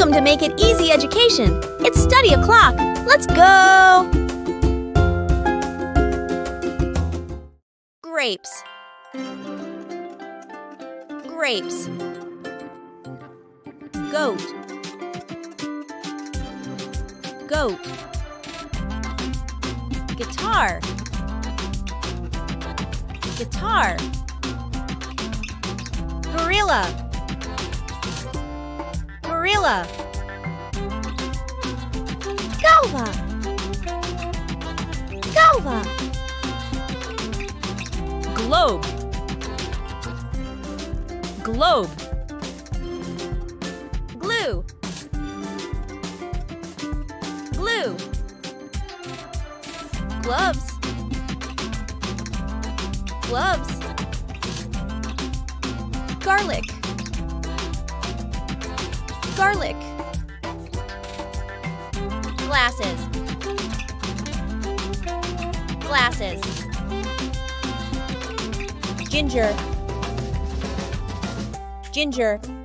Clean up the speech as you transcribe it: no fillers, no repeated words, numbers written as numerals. Welcome to Make It Easy Education. It's study o'clock. Let's go! Grapes. Grapes. Goat. Goat. Guitar. Guitar. Gorilla. Gorilla. Galva. Galva. Globe. Globe. Glue. Glue. Gloves. Gloves. Garlic. Garlic. Glasses. Glasses. Ginger. Ginger.